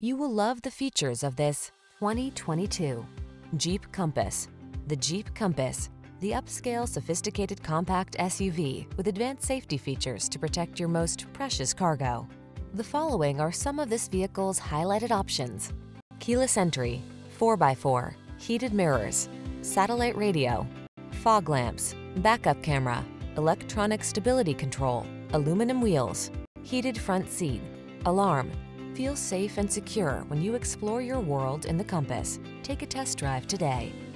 You will love the features of this 2022 Jeep Compass. The Jeep Compass, the upscale, sophisticated compact SUV with advanced safety features to protect your most precious cargo. The following are some of this vehicle's highlighted options: keyless entry, 4x4, heated mirrors, satellite radio, fog lamps, backup camera, electronic stability control, aluminum wheels, heated front seat, alarm. Feel safe and secure when you explore your world in the Compass. Take a test drive today.